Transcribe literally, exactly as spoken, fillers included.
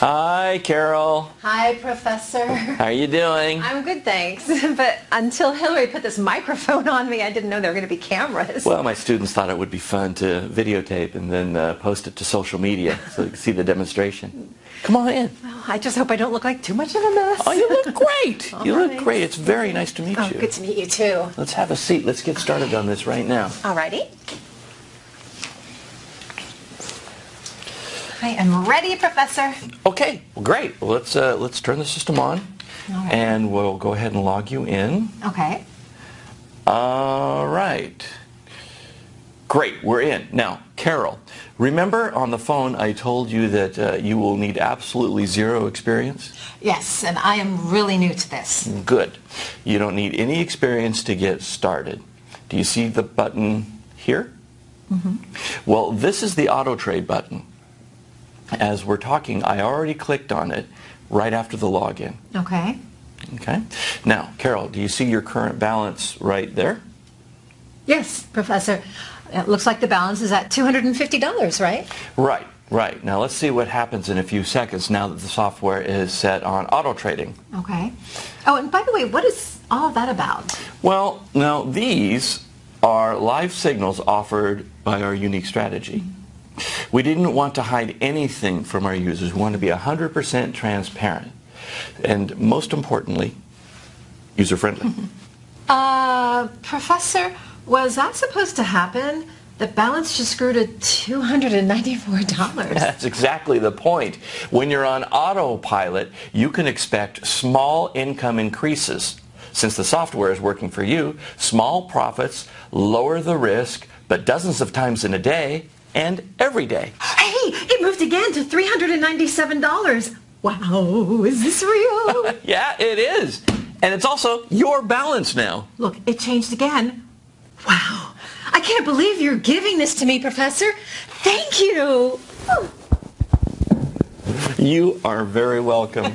Hi, Carol. Hi, Professor. How are you doing? I'm good, thanks. But until Hillary put this microphone on me, I didn't know there were going to be cameras. Well, my students thought it would be fun to videotape and then uh, post it to social media so you can see the demonstration. Come on in. Well, I just hope I don't look like too much of a mess. Oh, you look great. you right. look great. It's very nice to meet oh, you. Good to meet you, too. Let's have a seat. Let's get started on this right now. All righty. I am ready, Professor. Okay, well, great. Well, let's uh, let's turn the system on, right, and we'll go ahead and log you in. Okay. All right. Great, we're in. Now, Carol, remember on the phone I told you that uh, you will need absolutely zero experience? Yes, and I am really new to this. Good. You don't need any experience to get started. Do you see the button here? Mm-hmm. Well, this is the auto trade button. As we're talking, I already clicked on it right after the login. Okay. Okay. Now, Carol, do you see your current balance right there? Yes, Professor. It looks like the balance is at two hundred fifty dollars, right? Right, right. Now, let's see what happens in a few seconds now that the software is set on auto trading. Okay. Oh, and by the way, what is all that about? Well, now, these are live signals offered by our unique strategy. Mm-hmm. We didn't want to hide anything from our users. We want to be one hundred percent transparent. And most importantly, user-friendly. Uh, Professor, was that supposed to happen? The balance just grew to two hundred ninety-four dollars. That's exactly the point. When you're on autopilot, you can expect small income increases. Since the software is working for you, small profits lower the risk, but dozens of times in a day, and every day. Hey, it moved again to three hundred ninety-seven dollars. Wow, is this real? Yeah, it is. And it's also your balance now. Look, it changed again. Wow, I can't believe you're giving this to me, Professor. Thank you. Oh. You are very welcome.